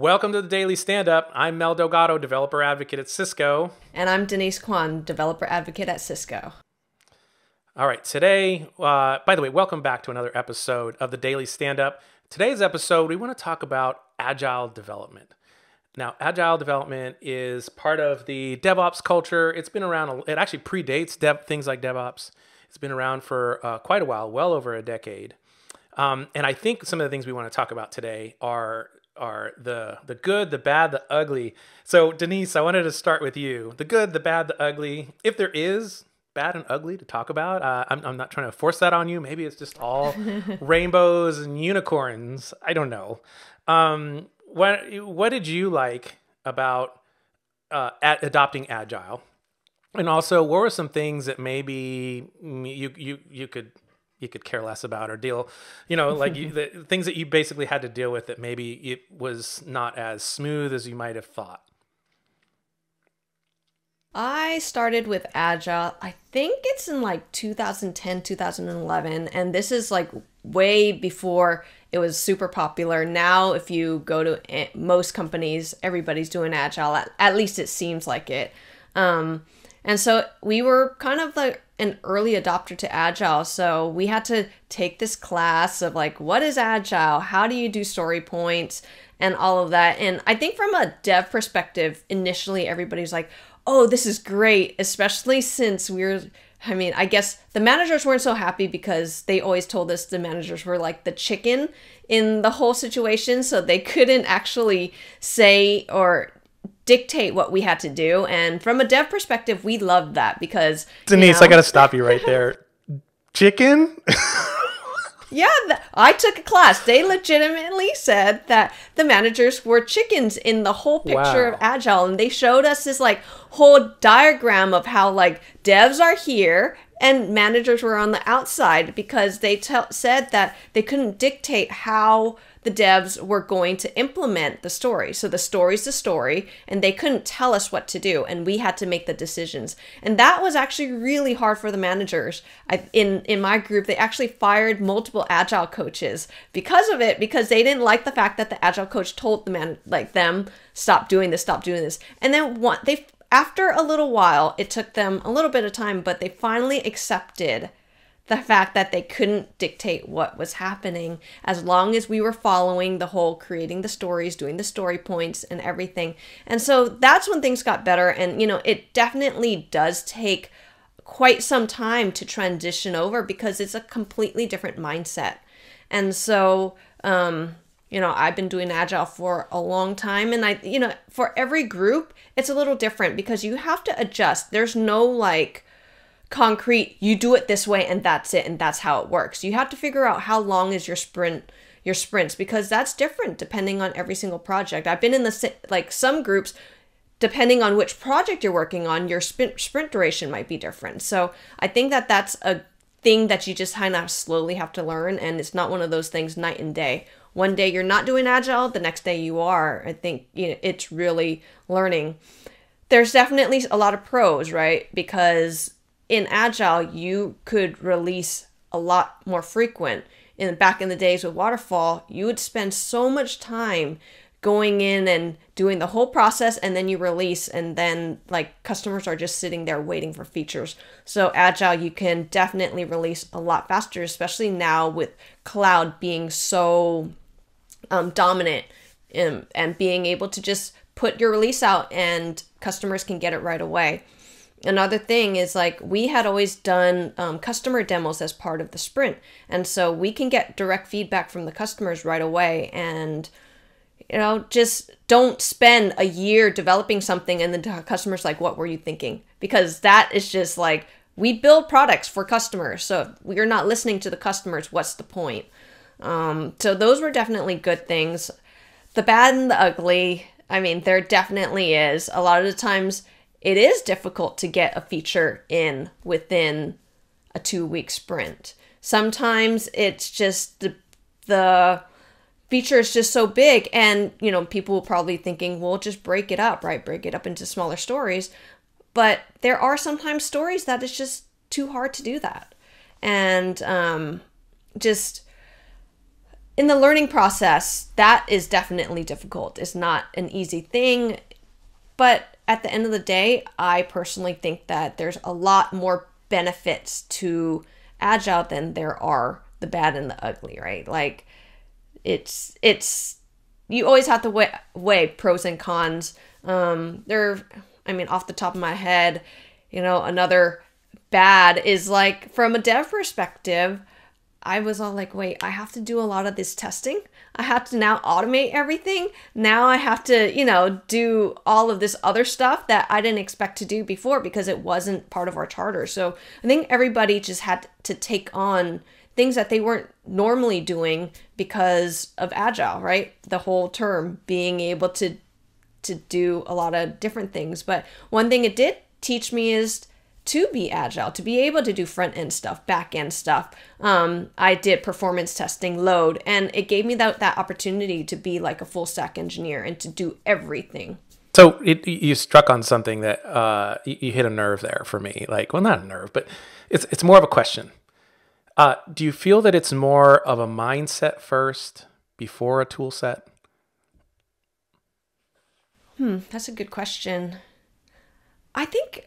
Welcome to the Daily Stand-Up. I'm Mel Delgado, Developer Advocate at Cisco. And I'm Denise Kwan, Developer Advocate at Cisco. All right, today, by the way, welcome back to another episode of the Daily Stand-Up. Today's episode, we want to talk about agile development. Now, agile development is part of the DevOps culture. It's been around, it actually predates things like DevOps. It's been around for quite a while, well over a decade. And I think some of the things we want to talk about today are the good, the bad, the ugly. So Denise, I wanted to start with you. The good, the bad, the ugly. If there is bad and ugly to talk about, I'm not trying to force that on you. Maybe it's just all rainbows and unicorns. I don't know. What did you like about adopting Agile? And also, what were some things that maybe you could care less about or deal, you know, like the things that you basically had to deal with that maybe it was not as smooth as you might have thought? I started with Agile, I think it's in like 2010, 2011. And this is like way before it was super popular. Now, if you go to most companies, everybody's doing Agile, at least it seems like it. And so we were kind of like an early adopter to Agile. So we had to take this class of like, what is Agile? How do you do story points and all of that? And I think from a dev perspective, initially everybody's like, oh, this is great. Especially since I guess the managers weren't so happy because they always told us the managers were like the chicken in the whole situation. So they couldn't actually say or dictate what we had to do. And from a dev perspective, we loved that because Denise, I gotta stop you right there. Chicken? Yeah, I took a class. They legitimately said that the managers were chickens in the whole picture of Agile. And they showed us this like whole diagram of how like devs are here and managers were on the outside because they said that they couldn't dictate how the devs were going to implement the story. So the story's the story, and they couldn't tell us what to do, and we had to make the decisions. And that was actually really hard for the managers. In my group, they actually fired multiple Agile coaches because of it, because they didn't like the fact that the Agile coach told the them, stop doing this, stop doing this. And then after a little while, it took them a little bit of time, but they finally accepted the fact that they couldn't dictate what was happening as long as we were following the whole creating the stories, doing the story points and everything. And so that's when things got better. And, you know, it definitely does take quite some time to transition over because it's a completely different mindset. And so, you know, I've been doing Agile for a long time, and you know, for every group, it's a little different because you have to adjust. There's no like concrete, you do it this way and that's it and that's how it works. You have to figure out how long is your sprints, because that's different depending on every single project. I've been in like some groups, depending on which project you're working on, your sprint duration might be different. So I think that that's a thing that you just kind of slowly have to learn, and it's not one of those things night and day. One day you're not doing Agile, the next day you are. I think, you know, it's really learning. There's definitely a lot of pros, right? Because in Agile, you could release a lot more frequent. Back in the days with Waterfall, you would spend so much time going in and doing the whole process, and then you release, and then like customers are just sitting there waiting for features. So Agile, you can definitely release a lot faster, especially now with cloud being so dominant and being able to just put your release out and customers can get it right away. Another thing is like we had always done customer demos as part of the sprint. And so we can get direct feedback from the customers right away, and, you know, just don't spend a year developing something and the customer's like, what were you thinking? Because that is just like, we build products for customers. So if we're not listening to the customers, what's the point? So those were definitely good things. The bad and the ugly, I mean, there definitely is. A lot of the times, it is difficult to get a feature in within a 2-week sprint. Sometimes it's just the feature is just so big, and, you know, people are probably thinking, we'll just break it up, right? Break it up into smaller stories. But there are sometimes stories that it's just too hard to do that. And just in the learning process, that is definitely difficult. It's not an easy thing. But at the end of the day, I personally think that there's a lot more benefits to Agile than there are the bad and the ugly, right? Like it's you always have to weigh pros and cons. I mean, off the top of my head, you know, another bad is like from a dev perspective, I was all like, wait, I have to do a lot of this testing. I have to now automate everything. Now I have to, you know, do all of this other stuff that I didn't expect to do before because it wasn't part of our charter. So I think everybody just had to take on things that they weren't normally doing because of Agile, right? The whole term being able to do a lot of different things. But one thing it did teach me is to be agile, to be able to do front-end stuff, back-end stuff. I did performance testing, load, and it gave me that opportunity to be like a full-stack engineer and to do everything. So you struck on something that you hit a nerve there for me. Like, well, not a nerve, but it's more of a question. Do you feel that it's more of a mindset first before a tool set? That's a good question. I think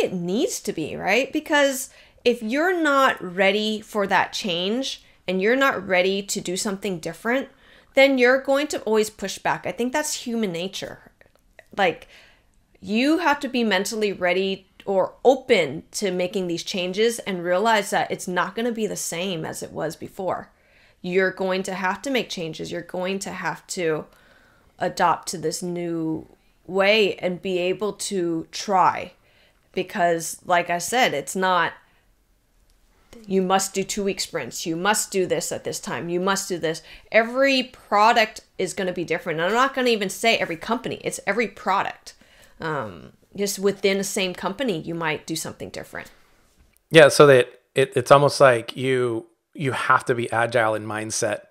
it needs to be, right? Because if you're not ready for that change and you're not ready to do something different, then you're going to always push back. I think that's human nature. Like, you have to be mentally ready or open to making these changes and realize that it's not going to be the same as it was before. You're going to have to make changes. You're going to have to adopt to this new way and be able to try. Because, like I said, it's not, you must do 2-week sprints. You must do this at this time. You must do this. Every product is going to be different. And I'm not going to even say every company. It's every product. Just within the same company, you might do something different. Yeah, so that it's almost like you have to be agile in mindset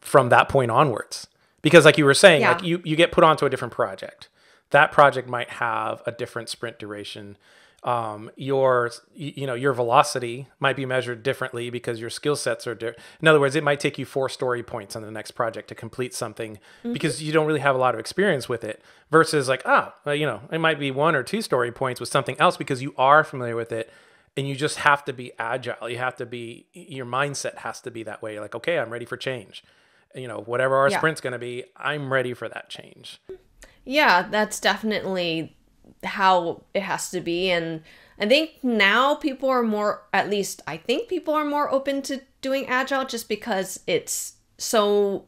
from that point onwards. Because like you were saying, yeah, like you get put onto a different project. That project might have a different sprint duration. Your velocity might be measured differently because your skill sets are different. In other words, it might take you 4 story points on the next project to complete something because you don't really have a lot of experience with it versus like, it might be 1 or 2 story points with something else because you are familiar with it and you just have to be agile. You have to be, your mindset has to be that way. You're like, okay, I'm ready for change. You know, whatever our sprint's going to be, I'm ready for that change. Yeah, that's definitely how it has to be. And I think now people are more, at least I think people are more open to doing Agile just because I think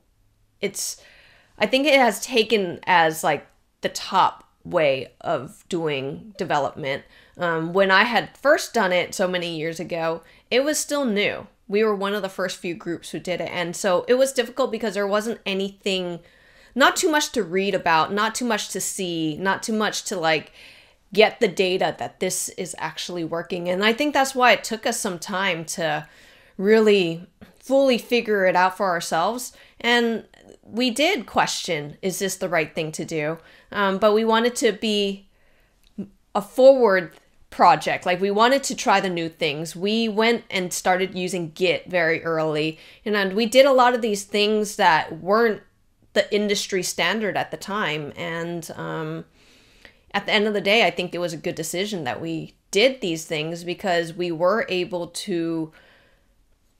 it has taken as like the top way of doing development. When I had first done it so many years ago, it was still new. We were one of the first few groups who did it. And so it was difficult because there wasn't anything, not too much to read about, not too much to see, not too much to like get the data that this is actually working. And I think that's why it took us some time to really fully figure it out for ourselves. And we did question, is this the right thing to do? But we wanted to be a forward project. Like, we wanted to try the new things. We went and started using Git very early. And we did a lot of these things that weren't the industry standard at the time. And at the end of the day, I think it was a good decision that we did these things because we were able to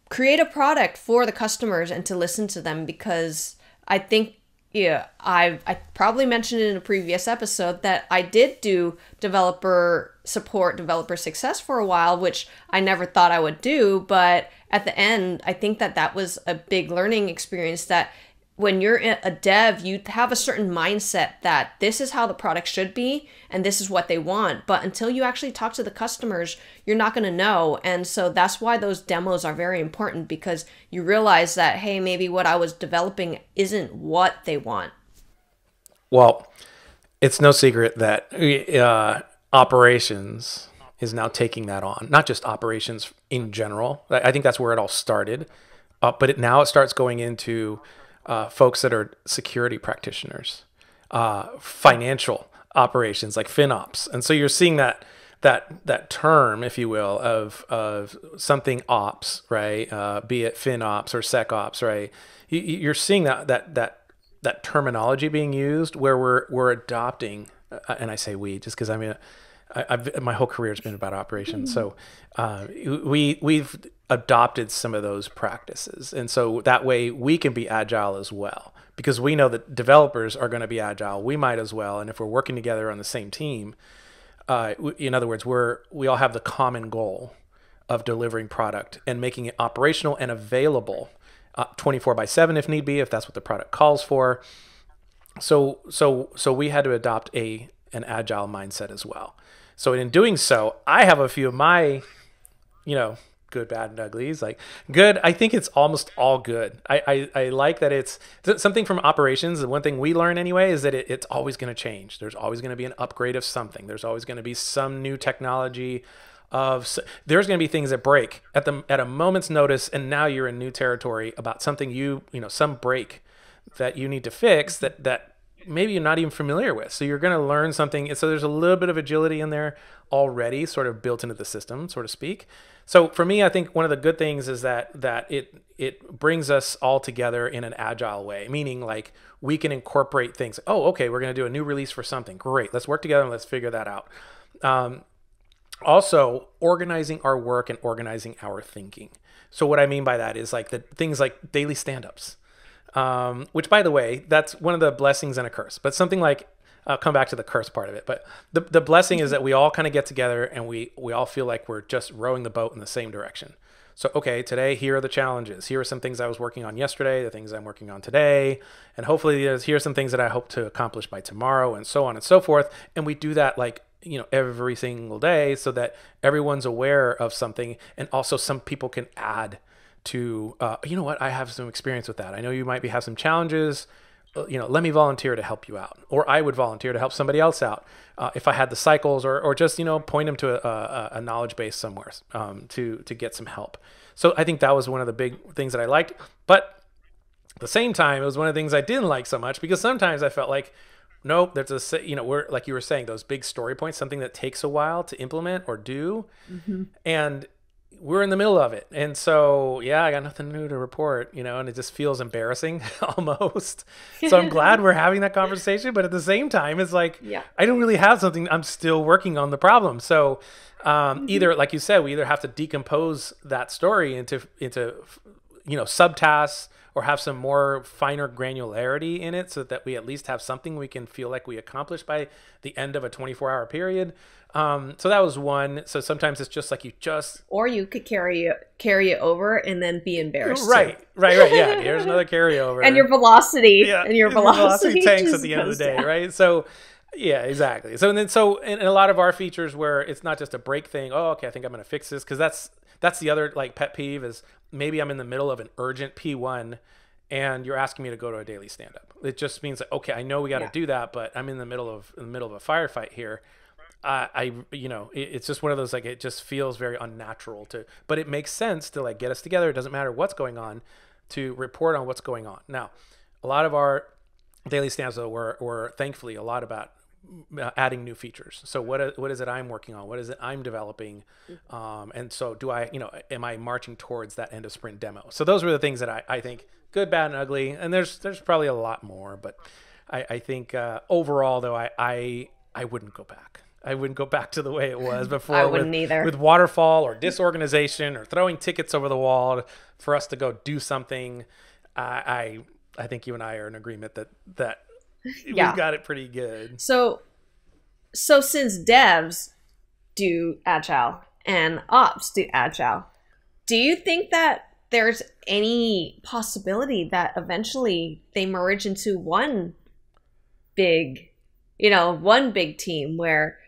create a product for the customers and to listen to them. Because I think, I probably mentioned it in a previous episode that I did do developer support, developer success for a while, which I never thought I would do. But at the end, I think that was a big learning experience that when you're a dev, you have a certain mindset that this is how the product should be and this is what they want. But until you actually talk to the customers, you're not going to know. And so that's why those demos are very important, because you realize that, hey, maybe what I was developing isn't what they want. Well, it's no secret that operations is now taking that on, not just operations in general. I think that's where it all started. But now it starts going into folks that are security practitioners, financial operations like FinOps. And so you're seeing that that term, if you will, of something ops, right? Be it FinOps or SecOps, right? You're seeing that terminology being used where we're adopting, and I say we just because my whole career has been about operations, so we've adopted some of those practices, and so that way we can be agile as well, because we know that developers are going to be agile. We might as well, and if we're working together on the same team, in other words, we all have the common goal of delivering product and making it operational and available 24/7 if need be, if that's what the product calls for. So we had to adopt an agile mindset as well. So in doing so, I have a few of my, good, bad, and uglies. Like good, I think it's almost all good. I like that it's something from operations. The one thing we learn anyway is that it's always going to change. There's always going to be an upgrade of something. There's always going to be some new technology. There's going to be things that break at a moment's notice, and now you're in new territory about something some break that you need to fix that maybe you're not even familiar with. So you're going to learn something. And so there's a little bit of agility in there already, sort of built into the system, so to speak. So for me, I think one of the good things is that it brings us all together in an agile way, meaning like we can incorporate things. Oh, okay, we're going to do a new release for something. Great. Let's work together and let's figure that out. Also, organizing our work and organizing our thinking. So what I mean by that is like the things like daily stand-ups. Which, by the way, that's one of the blessings and a curse, but something like, I'll come back to the curse part of it, but the blessing is that we all kind of get together and we all feel like we're just rowing the boat in the same direction. So, okay, today, here are the challenges. Here are some things I was working on yesterday, the things I'm working on today, and hopefully here are some things that I hope to accomplish by tomorrow, and so on and so forth. And we do that like, every single day, so that everyone's aware of something. And also some people can add to, you know what, I have some experience with that. I know you might have some challenges, let me volunteer to help you out. Or I would volunteer to help somebody else out if I had the cycles, or just, point them to a knowledge base somewhere to get some help. So I think that was one of the big things that I liked. But at the same time, it was one of the things I didn't like so much, because sometimes I felt like, nope, there's a, we're like you were saying, those big story points, something that takes a while to implement or do. Mm-hmm. And we're in the middle of it. And so, yeah, I got nothing new to report, and it just feels embarrassing almost. So I'm glad we're having that conversation, but at the same time, it's like, yeah, I don't really have something. I'm still working on the problem. So either, like you said, we either have to decompose that story into subtasks, or have some more finer granularity in it so that we at least have something we can feel like we accomplished by the end of a 24-hour period. So that was one. So sometimes it's just like or you could carry it over and then be embarrassed. Right. Yeah. Here's another carryover. And your velocity. Yeah. And your velocity tanks at the end of the day, right? So yeah, exactly. So and a lot of our features where it's not just a break thing. Oh, okay, I think I'm going to fix this, because that's the other like pet peeve is, maybe I'm in the middle of an urgent P1 and you're asking me to go to a daily stand-up. It just means that, okay, I know we got to do that, but I'm in the middle of a firefight here. It's just one of those, like, it just feels very unnatural but it makes sense to like get us together. It doesn't matter what's going on, to report on what's going on. Now, a lot of our daily stand-ups were thankfully a lot about adding new features. So what is it I'm working on? What is it I'm developing? And so do I, am I marching towards that end of sprint demo? So those were the things that I think good, bad, and ugly. And there's probably a lot more, but I think overall though, I wouldn't go back. I wouldn't go back to the way it was before. I wouldn't either. With Waterfall or disorganization or throwing tickets over the wall for us to go do something. I think you and I are in agreement that yeah, we've got it pretty good. So since devs do agile and ops do agile, do you think that there's any possibility that eventually they merge into one big, one big team where,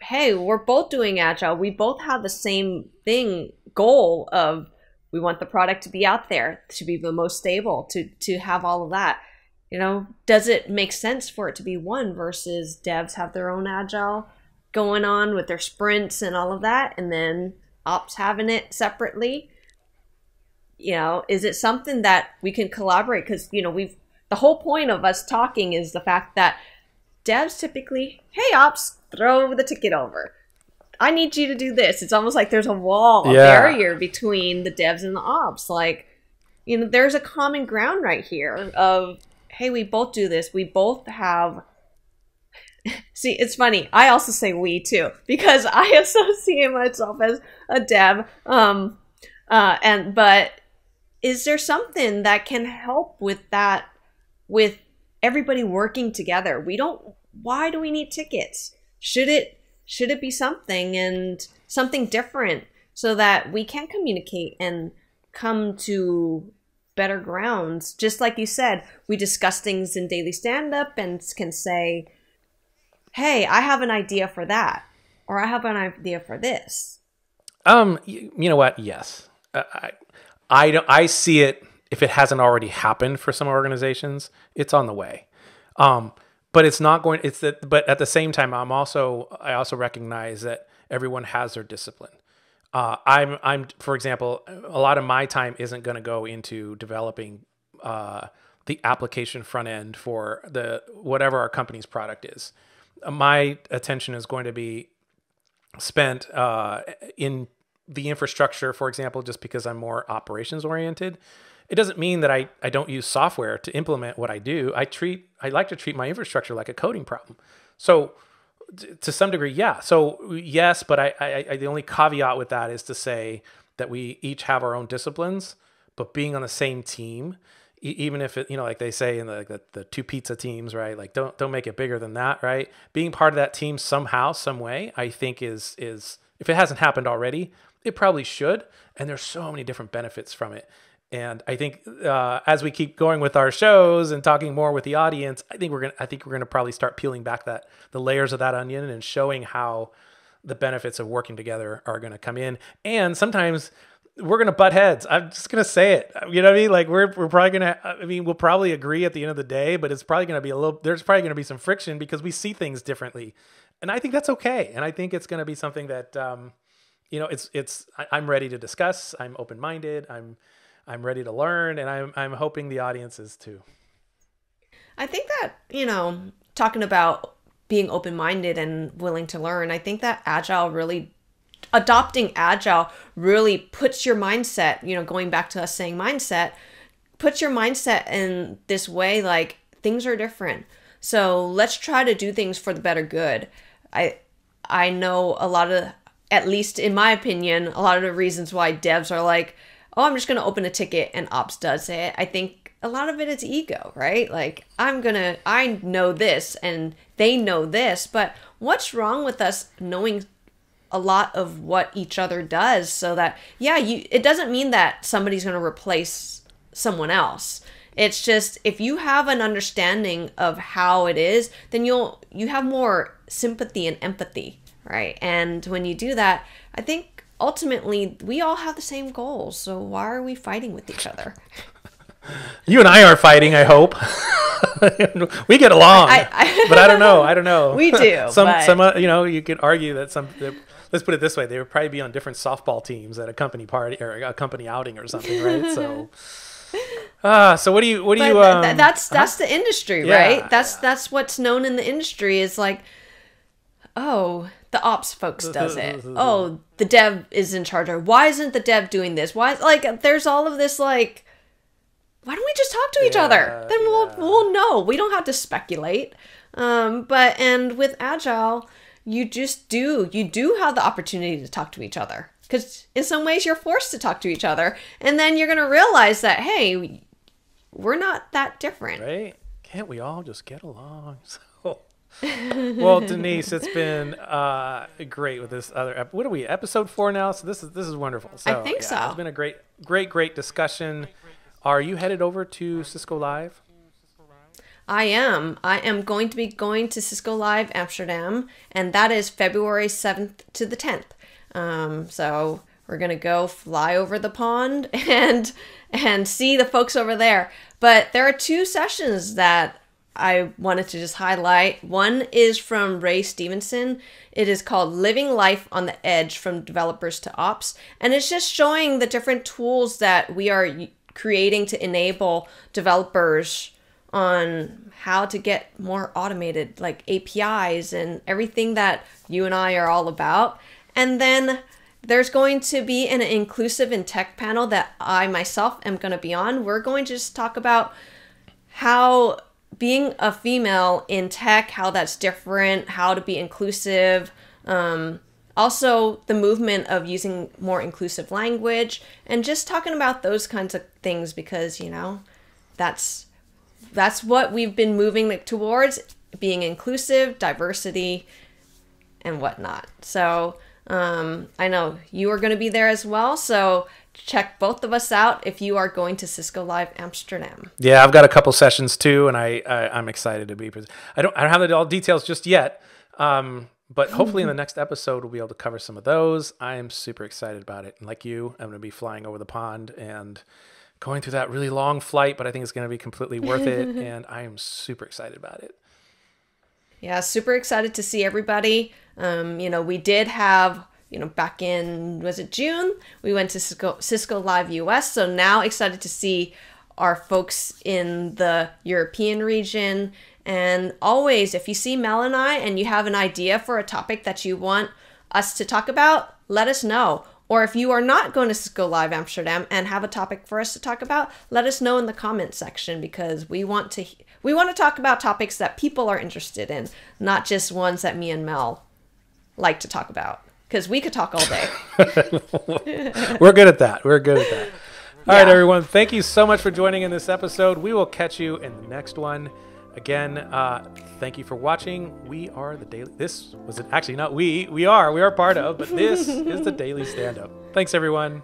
hey, we're both doing agile. We both have the same goal of, we want the product to be out there, to be the most stable, to have all of that. Does it make sense for it to be one versus devs have their own agile going on with their sprints and all of that, and then ops having it separately? Is it something that we can collaborate? Because, the whole point of us talking is the fact that devs typically, hey, ops, throw the ticket over. I need you to do this. It's almost like there's a wall, a barrier between the devs and the ops. Like, you know, there's a common ground right here of, hey, we both do this. We both have... See, it's funny. I also say we too, because I associate myself as a dev. But is there something that can help with that, with everybody working together? We don't, why do we need tickets? Should it be something and something different so that we can communicate and come to better grounds? Just like you said, we discuss things in daily stand-up and can say, hey, I have an idea for that, or I have an idea for this. You know what? Yes. I see it. If it hasn't already happened for some organizations, it's on the way. But it's not going, it's that, but at the same time, I also recognize that everyone has their discipline. I'm, for example, a lot of my time isn't going to go into developing, the application front end for the, whatever our company's product is. My attention is going to be spent in the infrastructure, for example, just because I'm more operations oriented. It doesn't mean that I don't use software to implement what I do. I like to treat my infrastructure like a coding problem. So to some degree, yeah. So yes, but the only caveat with that is to say that we each have our own disciplines, but being on the same team, even if it, you know, like they say in the two pizza teams, right? Like don't make it bigger than that, right? Being part of that team somehow, some way, I think is if it hasn't happened already, it probably should. And there's so many different benefits from it. And I think as we keep going with our shows and talking more with the audience, I think we're gonna probably start peeling back the layers of that onion and showing how the benefits of working together are gonna come in. And sometimes we're gonna butt heads. I'm just gonna say it. You know what I mean? Like we're probably gonna. I mean, we'll probably agree at the end of the day, but it's probably gonna be a little. There's probably gonna be some friction because we see things differently, and I think that's okay. And I think it's gonna be something that, you know, I'm ready to discuss. I'm open-minded. I'm ready to learn, and I'm hoping the audience is too. I think that, you know, talking about being open-minded and willing to learn, I think that adopting Agile really puts your mindset, you know, going back to us saying mindset, puts your mindset in this way, like things are different. So let's try to do things for the better good. I know a lot of, at least in my opinion, a lot of the reasons why devs are like, oh, I'm just going to open a ticket and ops does it. I think a lot of it is ego, right? Like I know this and they know this, but what's wrong with us knowing a lot of what each other does so that, yeah, it doesn't mean that somebody's going to replace someone else. It's just, if you have an understanding of how it is, then you have more sympathy and empathy, right? And when you do that, I think, ultimately, we all have the same goals, so why are we fighting with each other? You and I are fighting, I hope. We get along, but I don't know. I don't know. We do. You know, you could argue that let's put it this way: they would probably be on different softball teams at a company party or a company outing or something, right? So, so what do you? That's the industry, right? Yeah, that's what's known in the industry is like, oh, the ops folks does it. Oh, the dev is in charge. Or why isn't the dev doing this? Why? Like, there's all of this. Like, why don't we just talk to each other? Then we'll know. We don't have to speculate. And with Agile, you do have the opportunity to talk to each other because in some ways you're forced to talk to each other, and then you're gonna realize that hey, we're not that different. Right? Can't we all just get along? Well, Denise, it's been great with this other what are we, episode 4 now? So this is wonderful. So, I think so. It's been a great discussion. Are you headed over to Cisco Live? I am. I am going to be going to Cisco Live Amsterdam, and that is February 7th to the 10th. So we're gonna go fly over the pond and see the folks over there. But there are two sessions that I wanted to just highlight. One is from Ray Stevenson. It is called Living Life on the Edge from Developers to Ops. And it's just showing the different tools that we are creating to enable developers on how to get more automated, like APIs and everything that you and I are all about. And then there's going to be an inclusive in tech panel that I myself am going to be on. We're going to just talk about how being a female in tech, how that's different, how to be inclusive, also the movement of using more inclusive language, and just talking about those kinds of things, because, you know, that's what we've been moving towards, being inclusive, diversity, and whatnot. So I know you are going to be there as well, so check both of us out if you are going to Cisco Live Amsterdam. Yeah, I've got a couple sessions too, and I'm excited to be present. I don't have all the details just yet, but hopefully in the next episode we'll be able to cover some of those. I am super excited about it, and like you, I'm going to be flying over the pond and going through that really long flight, but I think it's going to be completely worth it, and I am super excited about it. Yeah, super excited to see everybody. You know, we did have, you know, back in, was it June? We went to Cisco Live US, so now excited to see our folks in the European region. And always, if you see Mel and I and you have an idea for a topic that you want us to talk about, let us know. Or if you are not going to Cisco Live Amsterdam and have a topic for us to talk about, let us know in the comment section, because we want to talk about topics that people are interested in, not just ones that me and Mel like to talk about, because we could talk all day. We're good at that. We're good at that. All right, everyone. Thank you so much for joining in this episode. We will catch you in the next one. Again, thank you for watching. We are the Daily... This was it. Actually, not we. We are. We are part of, but this is the Daily Stand-Up. Thanks, everyone.